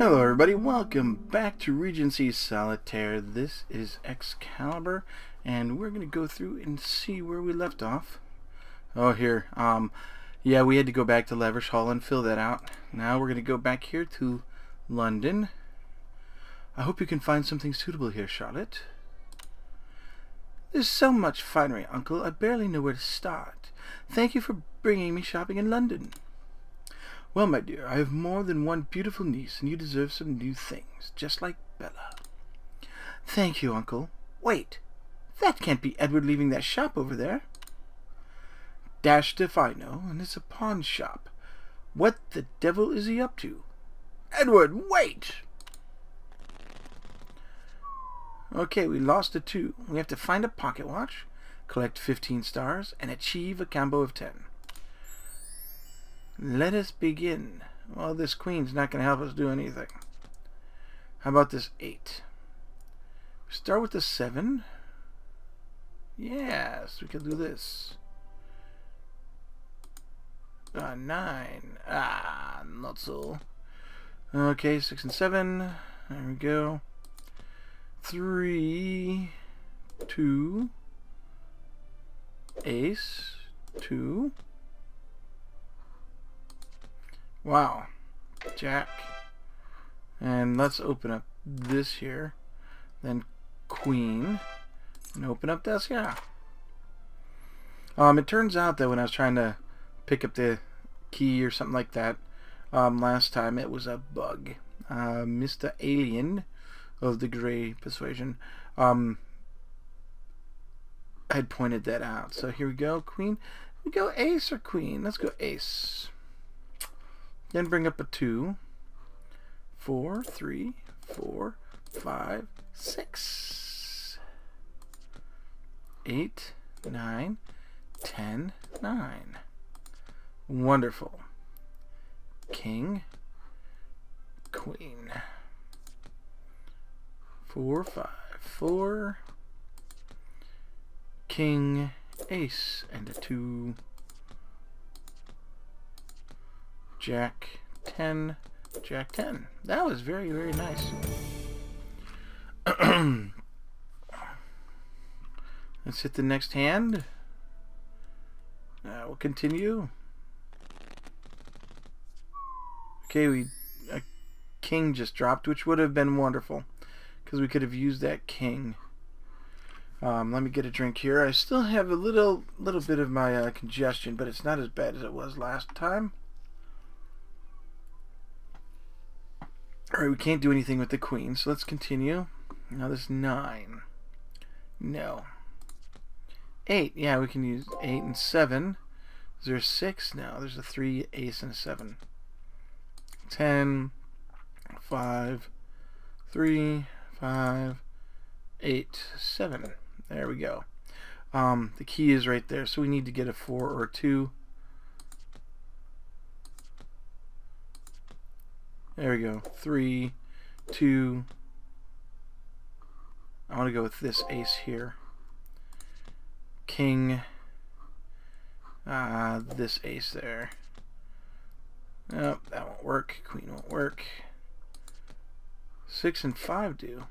Hello everybody, welcome back to Regency Solitaire. This is Excalibur, and we're going to go through and see where we left off. Oh, here. Yeah, we had to go back to Leverish Hall and fill that out. Now we're going to go back here to London. I hope you can find something suitable here, Charlotte. There's so much finery, Uncle. I barely know where to start. Thank you for bringing me shopping in London. Well, my dear, I have more than one beautiful niece, and you deserve some new things, just like Bella. Thank you, Uncle. Wait, that can't be Edward leaving that shop over there. Dashed if I know, and it's a pawn shop. What the devil is he up to? Edward, wait! Okay, we lost a 2. We have to find a pocket watch, collect 15 stars, and achieve a combo of 10. Let us begin. Well, this queen's not going to help us do anything. How about this 8? Start with the 7. Yes, we can do this. 9. Ah, not so. Okay, 6 and 7. There we go. 3, 2. Ace, 2. Wow, Jack, and let's open up this here, then Queen, and open up this. Yeah. It turns out that when I was trying to pick up the key or something like that last time, it was a bug. Mr. Alien of the Gray Persuasion had pointed that out. So here we go, Queen. We go Ace or Queen. Let's go Ace. Then bring up a 2, 4, 3, 4, 5, 6, 8, 9, 10, 9. Wonderful. King, Queen. 4, 5, 4. King, Ace, and a 2. Jack 10, Jack 10. That was very, very nice. Let's hit the next hand. We'll continue. Okay, a king just dropped, which would have been wonderful because we could have used that king. Let me get a drink here. I still have a little bit of my congestion, but it's not as bad as it was last time. Alright, we can't do anything with the queen, so let's continue. Now this 9. No. 8. Yeah, we can use 8 and 7. Is there a 6? No, there's a 3, ace, and a 7. 10, 5, 3, 5, 8, 7. There we go. The key is right there, so we need to get a 4 or a 2. There we go. 3, 2. I want to go with this ace here. King. This ace there. Nope, that won't work. Queen won't work. 6 and 5 do.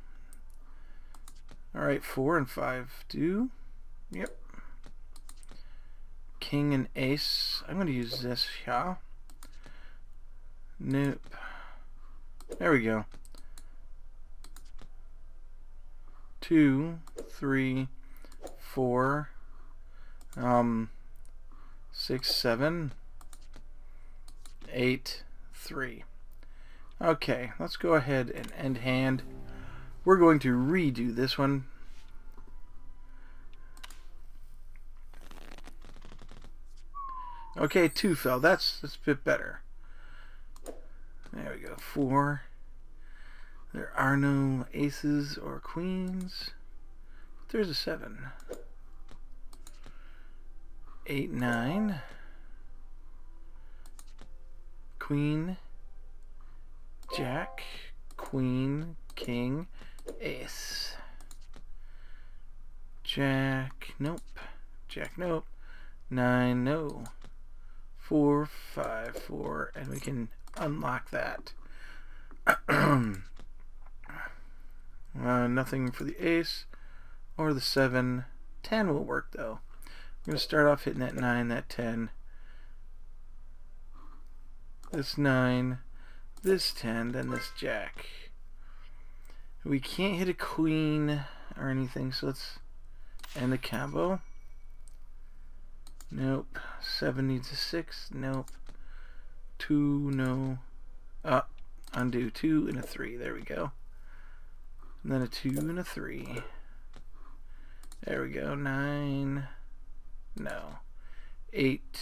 Alright, 4 and 5 do. Yep. King and ace. I'm going to use this, yeah. Nope. There we go. 2, 3, 4, 6, 7, 8, 3. Okay, let's go ahead and end hand. We're going to redo this one. Okay, 2 fell. That's a bit better. There we go, 4. There are no aces or queens. But there's a 7. 8, 9. Queen, jack, queen, king, ace. Jack, nope. Jack, nope. 9, no. 4, 5, 4, and we can unlock that. Nothing for the ace or the 7. 10 will work though. I'm going to start off hitting that 9, that 10, this 9, this 10, then this jack. We can't hit a queen or anything, so let's end the combo. Nope. 7 needs a 6. Nope. 2, no. Undo. 2 and a 3. There we go. And then a 2 and a 3. There we go. 9. No. 8.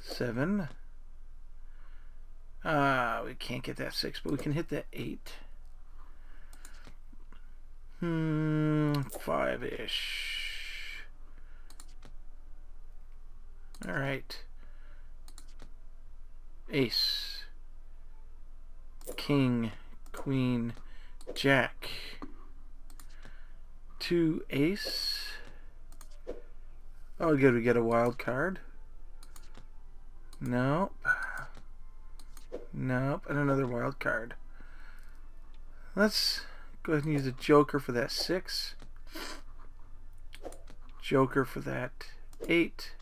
7. We can't get that 6, but we can hit that 8. 5-ish. Alright. Ace. King. Queen. Jack. 2 ace. Oh good, we get a wild card. Nope. Nope. And another wild card. Let's go ahead and use a joker for that 6, joker for that 8.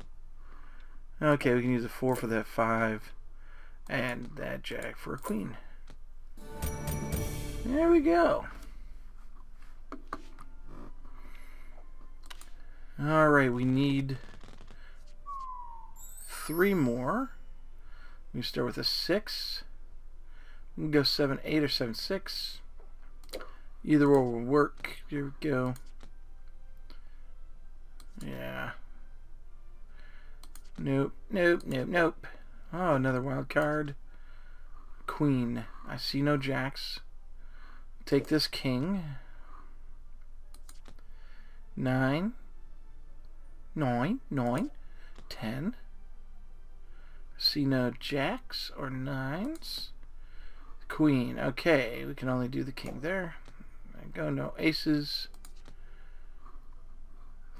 Okay, we can use a 4 for that 5, and that jack for a queen. There we go. Alright, we need 3 more. We start with a 6. We can go 7, 8, or 7, 6. Either one will work. Here we go. Yeah. Nope, nope, nope, nope. Oh, another wild card. Queen. I see no jacks. Take this king. 9. 9, 9, 10. See no jacks or 9s. Queen. Okay, we can only do the king there. Go no aces.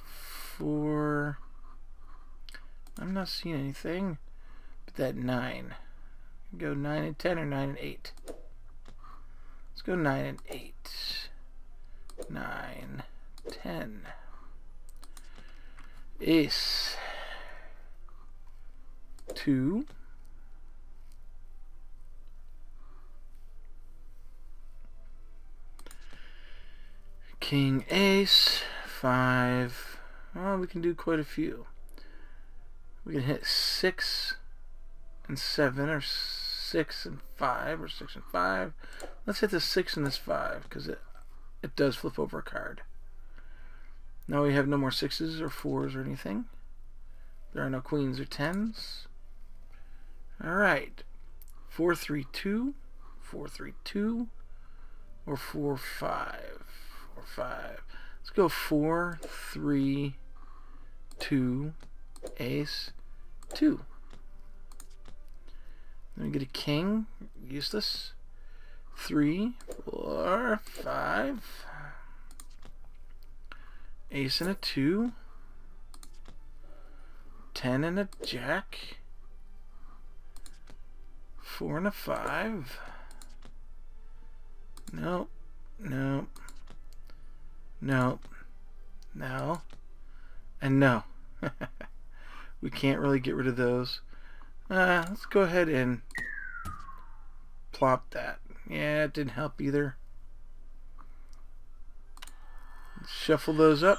4. I'm not seeing anything. But that 9. Go 9 and 10 or 9 and 8. Let's go 9 and 8. 9, 10. Ace. 2. King, ace, 5. Well, we can do quite a few. We can hit 6 and 7, or 6 and 5, or 6 and 5. Let's hit the 6 and this 5, because it does flip over a card. Now we have no more 6s or 4s or anything. There are no queens or 10s. Alright. 4-3-2, 4-3-2, or 4-5. 5. Let's go 4, 3, 2, ace, 2. Then we get a king, useless. 3, 4, 5. Ace and a 2. 10 and a jack. 4 and a 5. Nope. Nope. No, no, and no. We can't really get rid of those. Let's go ahead and plop that. Yeah, it didn't help either. Let's shuffle those up.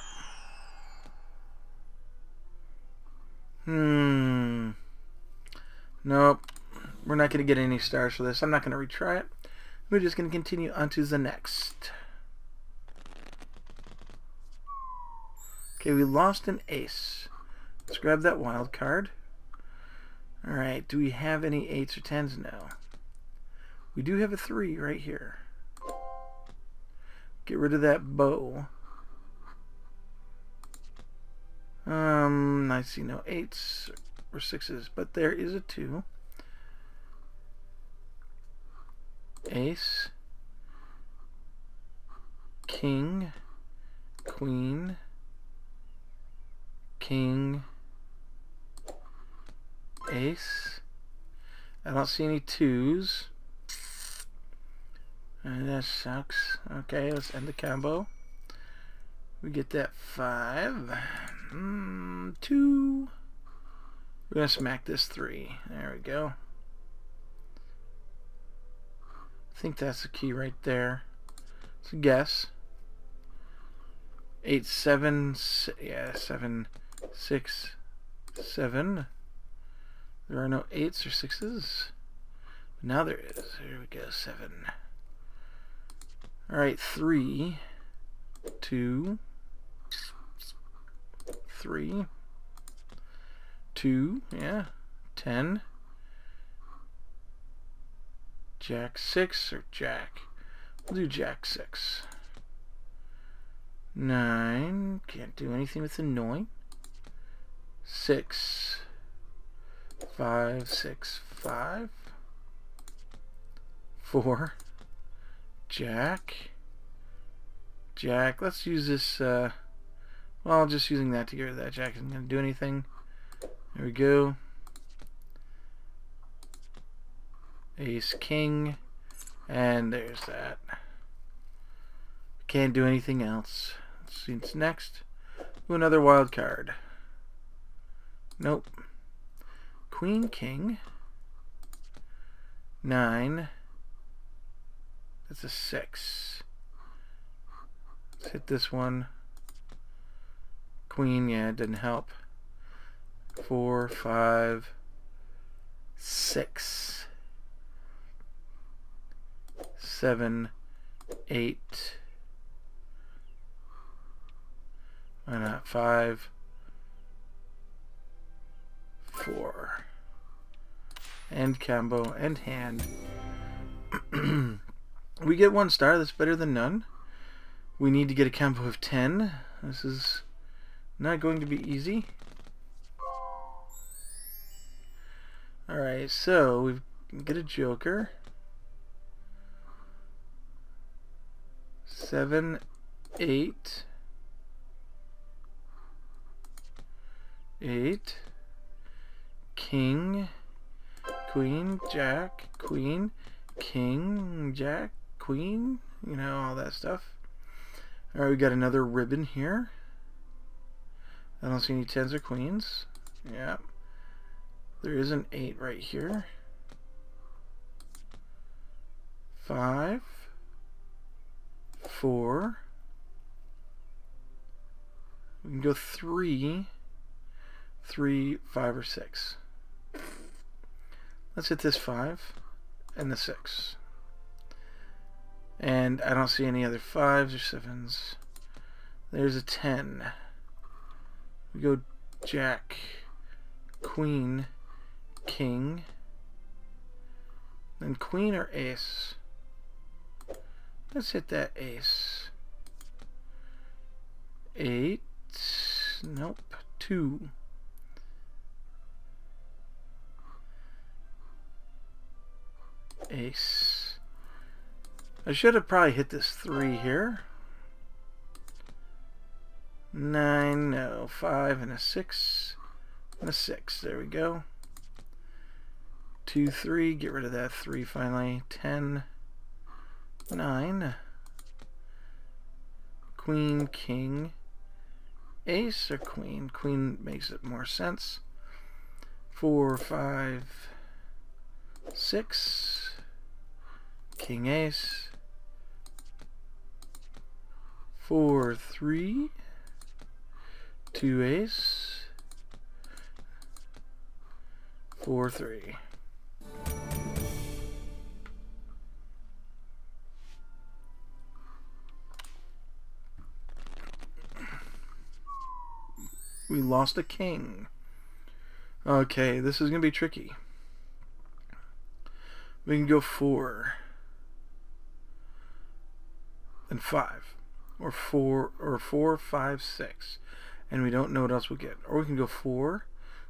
Nope. We're not going to get any stars for this. I'm not going to retry it. We're just going to continue on to the next. Okay, we lost an ace. Let's grab that wild card. Alright, do we have any 8s or 10s? No. We do have a 3 right here. Get rid of that bow. I see no 8s or 6s, but there is a 2. Ace. King. Queen. King, ace. I don't see any 2s. That sucks. Okay, let's end the combo. We get that 5. 2. We're going to smack this 3. There we go. I think that's the key right there. It's a guess. 7, 6, 7. There are no 8s or 6s. Now there is. Here we go, 7. Alright, 3, 2, 3, 2, yeah, 10. Jack 6 or Jack. We'll do Jack 6. 9. Can't do anything with the 9. 6, 5, 6, 5. 4. Jack. Let's use this. Well, just using that to get rid of that Jack isn't going to do anything. There we go. Ace King. And there's that. Can't do anything else. Let's see what's next. Ooh, another wild card. Nope. Queen King. 9. That's a 6. Let's hit this one. Queen, yeah, it didn't help. 4, 5, 6, 7, 8. Why not? 5, 4. End combo, end hand. We get 1 star. That's better than none. We need to get a combo of 10. This is not going to be easy. Alright, so we get a joker. 7, 8, 8. King, Queen, Jack, Queen, King, Jack, Queen, you know, all that stuff. Alright, we got another ribbon here. I don't see any 10s or queens. Yeah. There is an 8 right here. 5, 4. We can go 3, 3, 5, or 6. Let's hit this 5 and the 6. And I don't see any other 5s or 7s. There's a 10. We go Jack, Queen, King, then Queen or Ace. Let's hit that Ace. 8. Nope. 2. Ace. I should have probably hit this 3 here. 9, no, 5 and a 6 and a 6. There we go. 2, 3. Get rid of that 3 finally. 10, 9. Queen, King, Ace or Queen. Queen makes it more sense. 4, 5, 6. King, Ace. 4, 3. 2 ace. 4, 3. We lost a king. Okay, this is gonna be tricky. We can go 4 and 5. Or 4, or 4, 5, 6. And we don't know what else we'll get. Or we can go 4,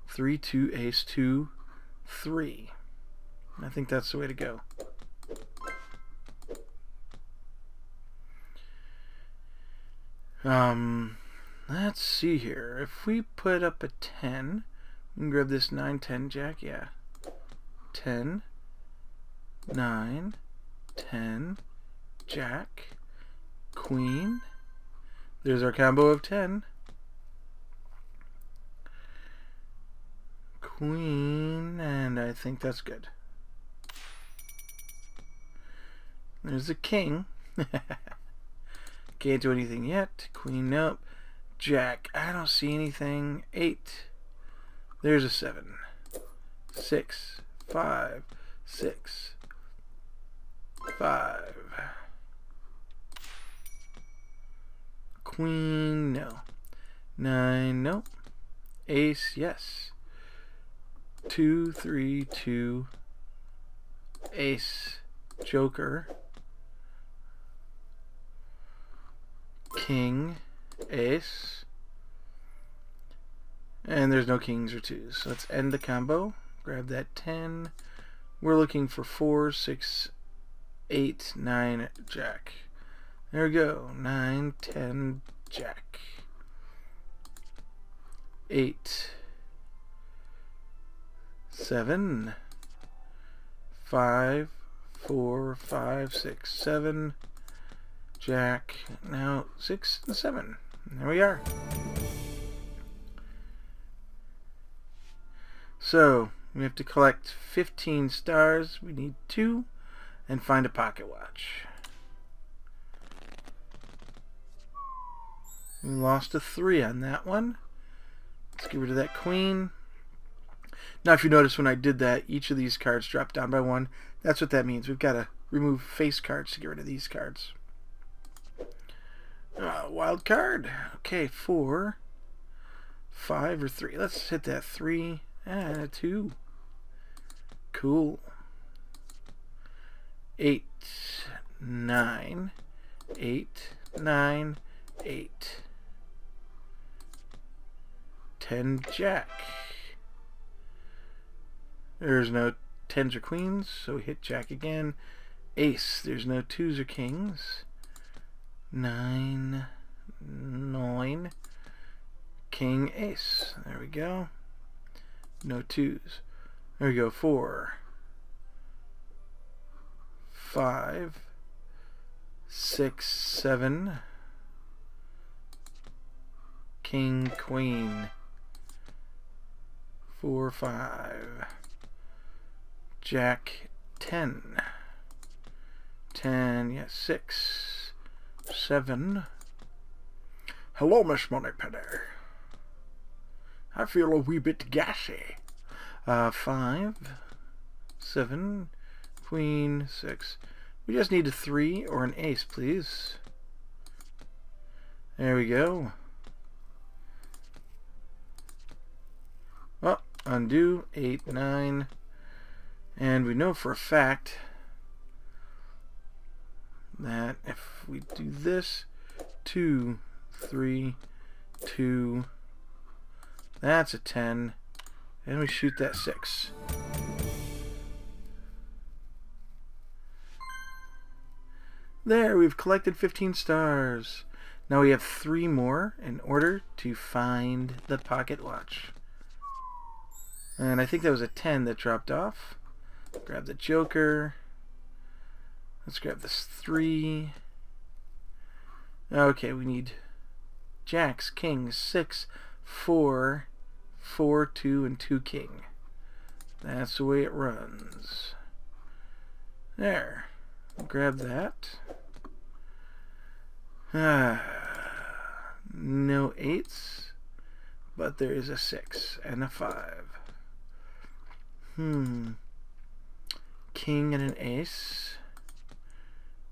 3, 2, ace, 2, 3. I think that's the way to go. Let's see here. If we put up a 10, we can grab this 9, 10 jack. Yeah. 10, 9, 10, jack, queen. There's our combo of 10. Queen, and I think that's good. There's a king. Can't do anything yet. Queen up. Jack. I don't see anything. 8. There's a 7. 6. 5. 6. 5. Queen, no. 9, no. Ace, yes. 2, 3, 2. Ace. Joker. King, ace, and there's no kings or twos. So let's end the combo. Grab that 10. We're looking for 4, 6, 8, 9, jack. There we go. 9, 10, jack. 8, 7, 5, 4, 5, 6, 7. Jack. Now 6 and 7. There we are. So we have to collect 15 stars. We need 2 and find a pocket watch. We lost a 3 on that one. Let's get rid of that queen. Now if you notice when I did that, each of these cards dropped down by 1. That's what that means. We've got to remove face cards to get rid of these cards. Wild card. Okay, 4, 5, or 3. Let's hit that 3 and a 2. Cool. 8, 9, 8, 9, 8. 10 jack. There's no tens or queens, so we hit jack again. Ace. There's no twos or kings. 9, 9, king, ace. There we go. No twos. There we go. 4, 5, 6, 7, king, queen. 4, 5, jack, 10. 10, yes, 6. 7. Hello, Miss Moneypenny. I feel a wee bit gassy. 5, 7, queen, 6. We just need a 3 or an ace, please. There we go. Well, undo. 8, 9. And we know for a fact that if we do this, 2, 3, 2, that's a 10, and we shoot that 6. There, we've collected 15 stars. Now we have 3 more in order to find the pocket watch. And I think that was a 10 that dropped off. Grab the Joker. Let's grab this 3. Okay, we need jacks, kings, 6, 4, 4, 2, and 2 king. That's the way it runs. There. Grab that. No 8s, but there is a 6 and a 5. King and an ace.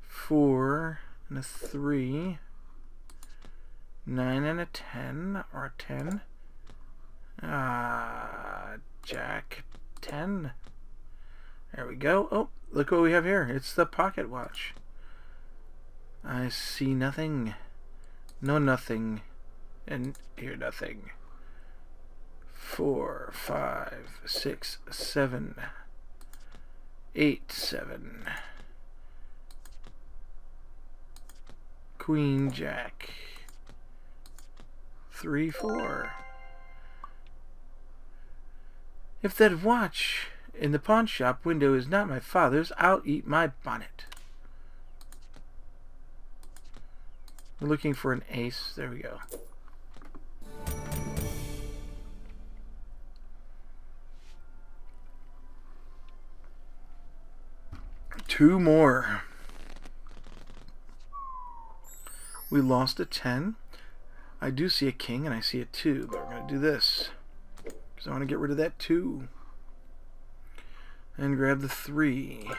4 and a 3, 9 and a 10, or a 10, jack, 10, there we go. Oh, look what we have here, it's the pocket watch. I see nothing, know nothing, and hear nothing. 4, 5, 6, 7, 8, 7. Queen, jack, 3, 4. If that watch in the pawn shop window is not my father's, I'll eat my bonnet. We're looking for an ace. There we go. Two more. We lost a 10. I do see a king and I see a 2, but we're going to do this because I want to get rid of that 2 and grab the 3.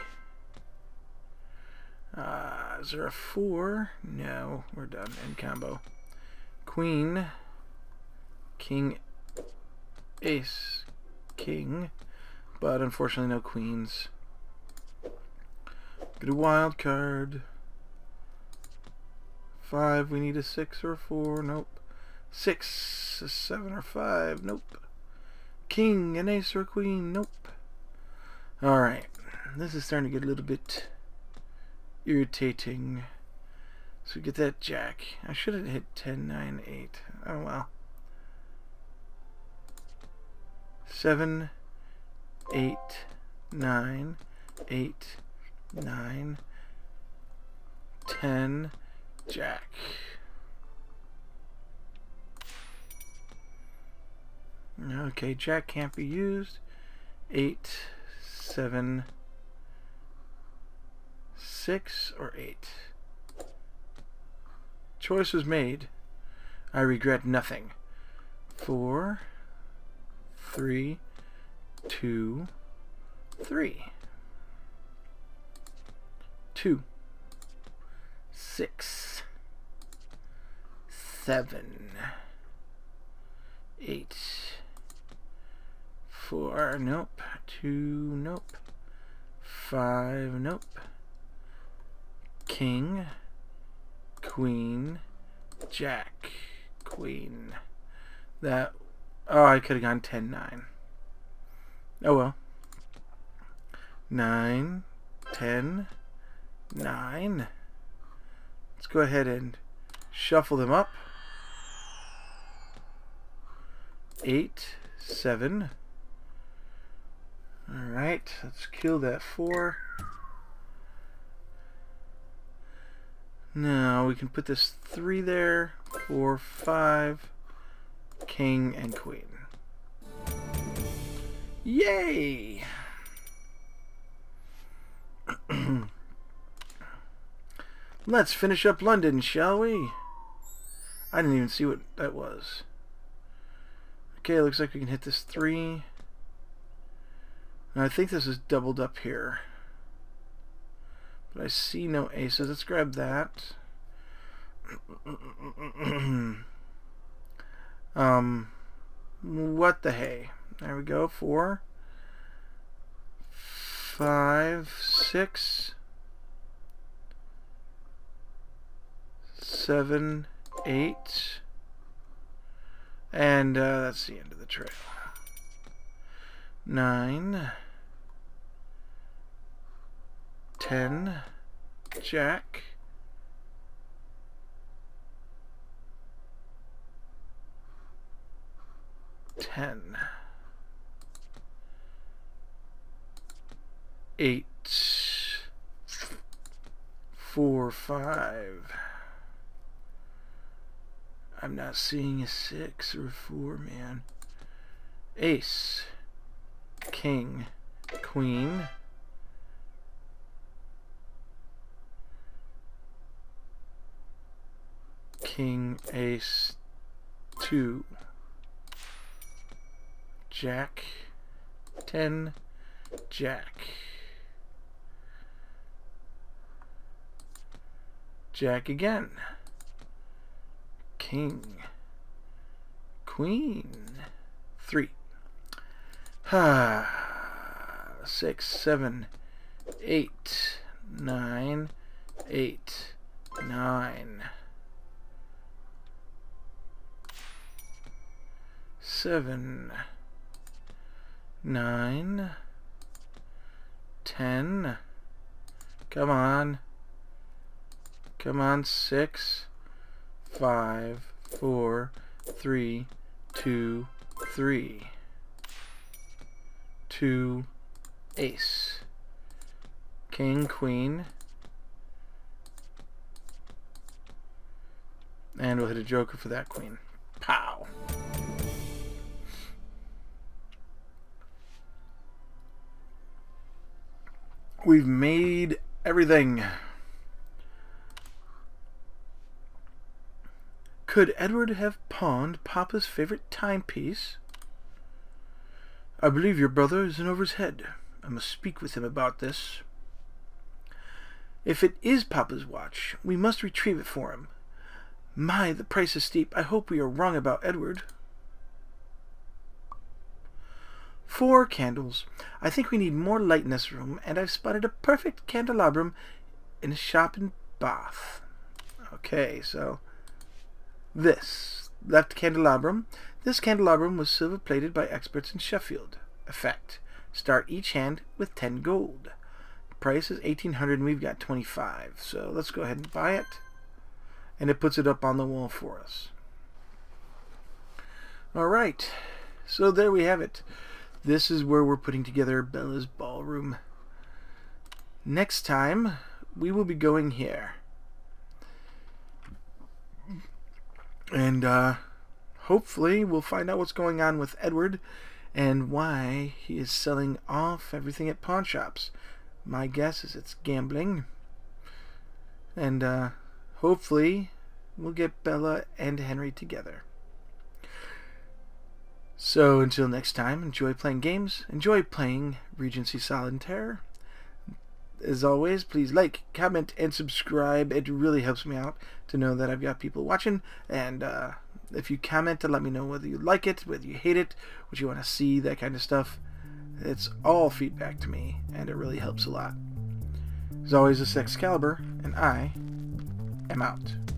Is there a 4? No, we're done. End combo. Queen, king, ace, king, but unfortunately no queens. Get a wild card. 5, we need a 6 or a 4, nope. 6, a 7 or 5, nope. King, an ace or a queen, nope. Alright, this is starting to get a little bit irritating. So we get that jack. I should have hit 10, 9, 8. Oh well. 7, 8, 9, 8, 9, 10, jack. Okay, jack can't be used. 8, 7, 6, or 8. Choice was made. I regret nothing. 4, 3, 2, 3. 2, 6, 7, 8, 4, nope, 2, nope, 5, nope, king, queen, jack, queen. That, oh, I could have gone 10, 9. Oh well. 9, 10, 9. Let's go ahead and shuffle them up. 8, 7. Alright, let's kill that 4. Now we can put this 3 there, 4, 5, king and queen. Yay! Let's finish up London, shall we? I didn't even see what that was. Okay, looks like we can hit this 3. And I think this is doubled up here. But I see no aces. Let's grab that. What the hey? There we go. 4, 5, 6, 7, 8. And that's the end of the trail. 9, 10, jack, ten, 8, 4, 5. I'm not seeing a 6 or a 4, man. Ace, king, queen, king, ace, 2, jack, 10, jack, jack again, king, queen, 3. 6, 7, 8, 9, 8, 9. 7, 9, 10. Come on. Come on, 6, 5, 4, 3, 2, 3. 2, ace, king, queen, And we'll hit a joker for that queen. Pow! We've made everything. Could Edward have pawned Papa's favorite timepiece? I believe your brother is in over his head. I must speak with him about this. If it is Papa's watch, we must retrieve it for him. My, the price is steep. I hope we are wrong about Edward. 4 candles. I think we need more light in this room, and I've spotted a perfect candelabrum in a shop in Bath. Okay, so this left candelabrum. This candelabrum was silver-plated by experts in Sheffield. Effect. Start each hand with 10 gold. The price is 1,800, and we've got 25. So let's go ahead and buy it. And it puts it up on the wall for us. Alright. So there we have it. This is where we're putting together Bella's ballroom. Next time, we will be going here. And hopefully we'll find out what's going on with Edward and why he is selling off everything at pawn shops. My guess is it's gambling. And hopefully we'll get Bella and Henry together. So until next time, enjoy playing games, enjoy playing Regency Solitaire. As always, please like, comment, and subscribe. It really helps me out to know that I've got people watching. And if you comment to let me know whether you like it, whether you hate it, what you want to see, that kind of stuff. It's all feedback to me, and it really helps a lot. As always, this is Excalibur, and I am out.